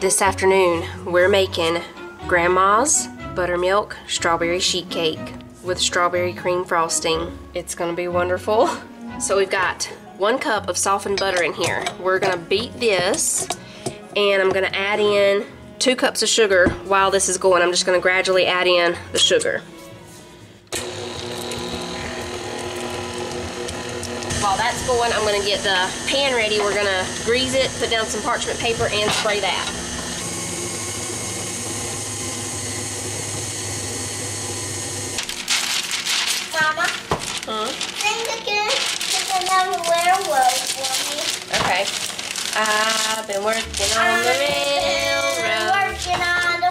This afternoon, we're making Grandma's buttermilk strawberry sheet cake with strawberry cream frosting. It's gonna be wonderful. So we've got 1 cup of softened butter in here. We're gonna beat this, and I'm gonna add in 2 cups of sugar. While this is going, I'm just gonna gradually add in the sugar. While that's going, I'm gonna get the pan ready. We're gonna grease it, put down some parchment paper, and spray that. Mama, Think again, because I never wear one for me. Okay. I've been working on the railroad. Working on the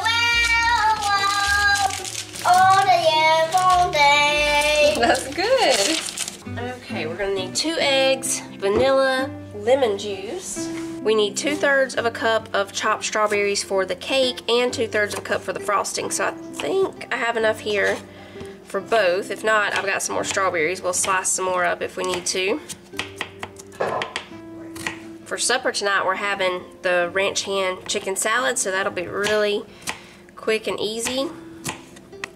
railroad all the years, all day. That's good. Okay, we're going to need 2 eggs, vanilla, lemon juice. We need 2/3 of a cup of chopped strawberries for the cake and 2/3 of a cup for the frosting. So I think I have enough here for both. If not, I've got some more strawberries. We'll slice some more up if we need to. For supper tonight, we're having the ranch hand chicken salad, so that'll be really quick and easy.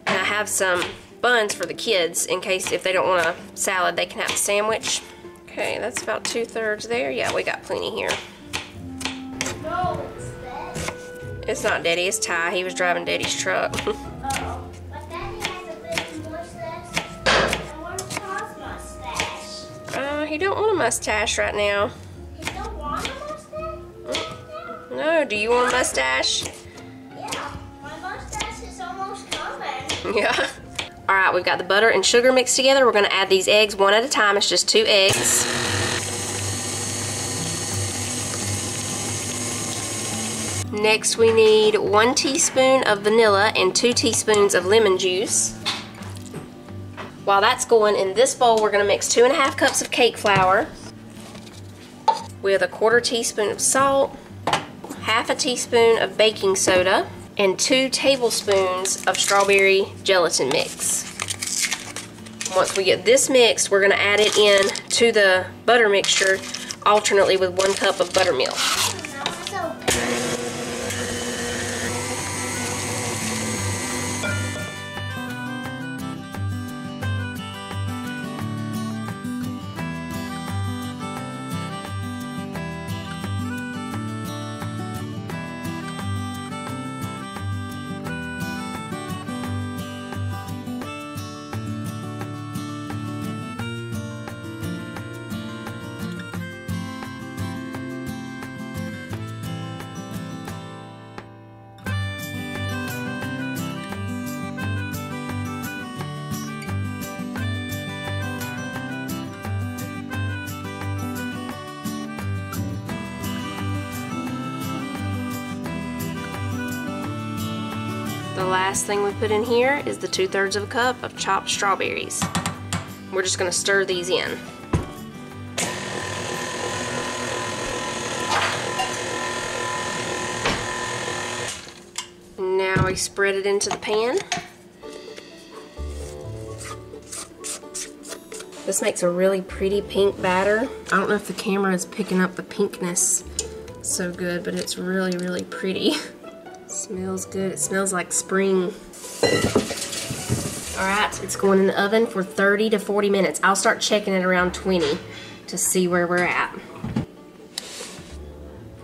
And I have some buns for the kids in case if they don't want a salad, they can have a sandwich. Okay, that's about 2/3 there. Yeah, we got plenty here. No, it's not Daddy, it's Ty. He was driving Daddy's truck. Uh-oh. You don't want a mustache right now. You don't want a mustache? No, do you want a mustache? Yeah, my mustache is almost coming. Yeah. All right, we've got the butter and sugar mixed together. We're gonna add these eggs one at a time. It's just 2 eggs. Next, we need 1 teaspoon of vanilla and 2 teaspoons of lemon juice. While that's going in this bowl, we're gonna mix 2 1/2 cups of cake flour with 1/4 teaspoon of salt, 1/2 teaspoon of baking soda, and 2 tablespoons of strawberry gelatin mix. Once we get this mixed, we're gonna add it in to the butter mixture alternately with 1 cup of buttermilk. The last thing we put in here is the 2/3 of a cup of chopped strawberries. We're just going to stir these in. Now we spread it into the pan. This makes a really pretty pink batter. I don't know if the camera is picking up the pinkness so good, but it's really, really pretty. Smells good. It smells like spring. Alright, it's going in the oven for 30 to 40 minutes. I'll start checking it around 20 to see where we're at.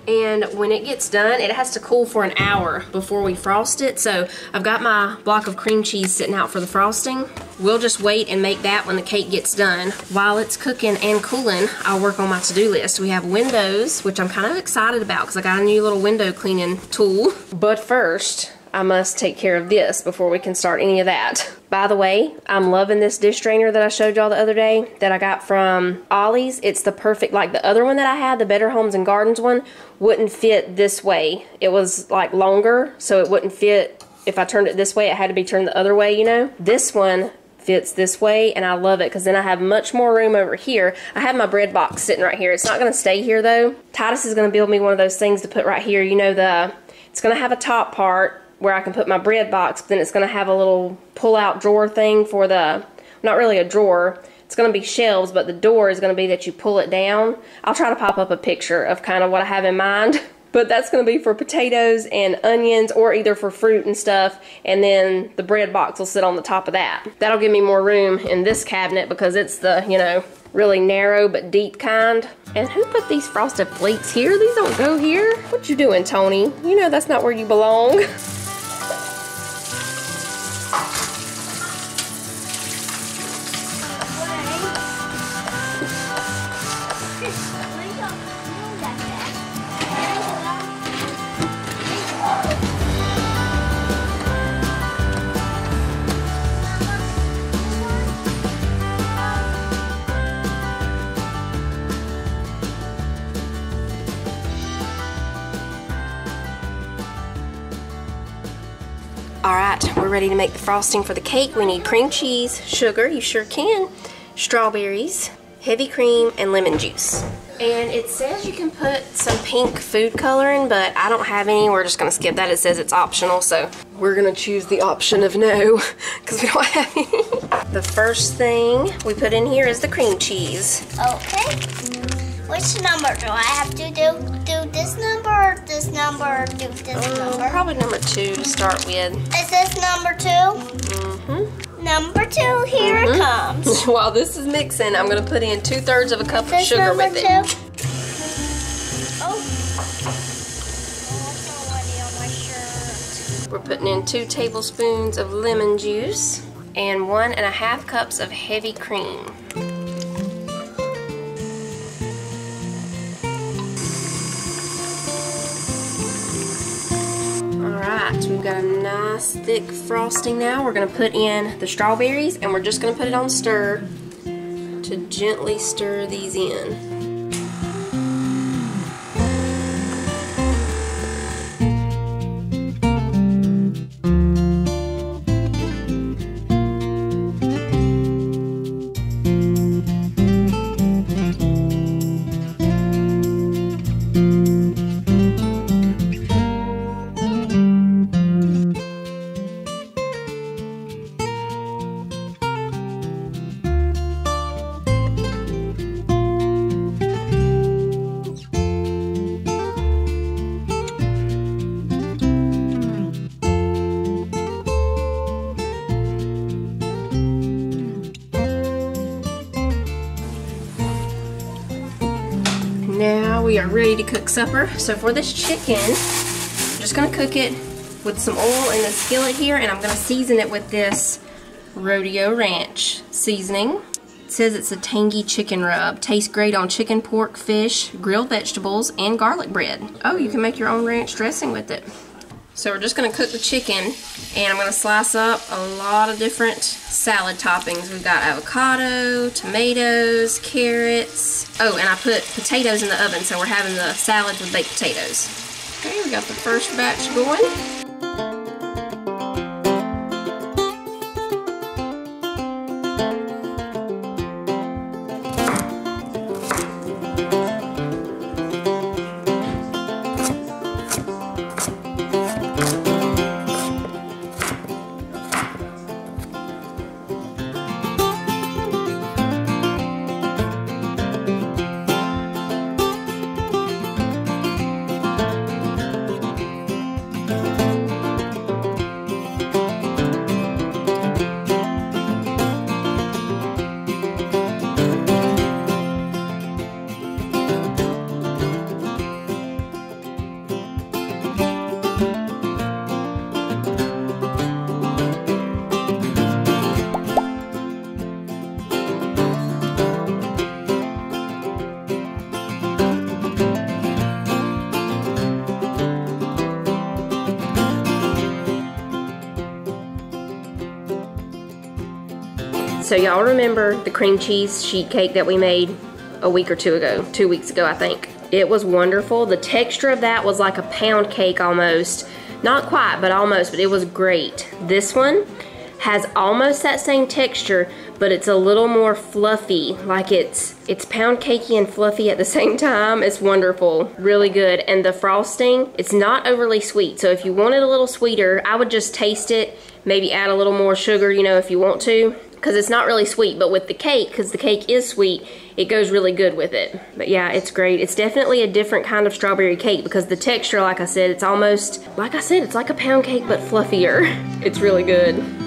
And when it gets done, it has to cool for an hour before we frost it. So I've got my block of cream cheese sitting out for the frosting. We'll just wait and make that when the cake gets done. While it's cooking and cooling, I'll work on my to-do list. We have windows, which I'm kind of excited about because I got a new little window cleaning tool. But first, I must take care of this before we can start any of that. By the way, I'm loving this dish drainer that I showed y'all the other day that I got from Ollie's. It's the perfect, like the other one that I had, the Better Homes and Gardens one, wouldn't fit this way. It was like longer, so it wouldn't fit. If I turned it this way, it had to be turned the other way, you know. This one fits this way, and I love it because then I have much more room over here. I have my bread box sitting right here. It's not going to stay here, though. Titus is going to build me one of those things to put right here. You know, it's going to have a top part where I can put my bread box, but then it's gonna have a little pull-out drawer thing for the, not really a drawer, it's gonna be shelves, but the door is gonna be that you pull it down. I'll try to pop up a picture of kind of what I have in mind. But that's going to be for potatoes and onions, or either for fruit and stuff, and then the bread box will sit on the top of that. That'll give me more room in this cabinet because it's the, you know, really narrow but deep kind. And who put these frosted flakes here? These don't go here. What you doing, Tony? You know that's not where you belong. Alright, we're ready to make the frosting for the cake. We need cream cheese, sugar, you sure can, strawberries, heavy cream, and lemon juice. And it says you can put some pink food coloring, but I don't have any. We're just going to skip that. It says it's optional, so we're going to choose the option of no because we don't have any. The first thing we put in here is the cream cheese. Okay. Which number do I have to do? Do this number or this number or do this number? Probably number 2 to start with. Is this number 2? Mm-hmm. Number 2, here it comes. While this is mixing, I'm going to put in 2/3 of a cup of sugar with it. Oh. We're putting in 2 tablespoons of lemon juice and 1 1/2 cups of heavy cream. Alright, so we've got a nice thick frosting now. We're going to put in the strawberries and we're just going to put it on stir to gently stir these in. Now we are ready to cook supper. So for this chicken, I'm just going to cook it with some oil in the skillet here, and I'm going to season it with this Rodeo Ranch seasoning. It says it's a tangy chicken rub. Tastes great on chicken, pork, fish, grilled vegetables, and garlic bread. Oh, you can make your own ranch dressing with it. So we're just going to cook the chicken, and I'm going to slice up a lot of different salad toppings. We've got avocado, tomatoes, carrots. Oh, and I put potatoes in the oven, so we're having the salad with baked potatoes. Okay, we got the first batch going. So y'all remember the cream cheese sheet cake that we made a week or two ago, 2 weeks ago I think. It was wonderful. The texture of that was like a pound cake almost. Not quite, but almost, but it was great. This one has almost that same texture, but it's a little more fluffy. Like it's pound cakey and fluffy at the same time. It's wonderful, really good. And the frosting, it's not overly sweet. So if you want it a little sweeter, I would just taste it. Maybe add a little more sugar, you know, if you want to. because it's not really sweet, but with the cake, because the cake is sweet, it goes really good with it. But yeah, it's great. It's definitely a different kind of strawberry cake because the texture, like I said, it's almost, like I said, it's like a pound cake, but fluffier. It's really good.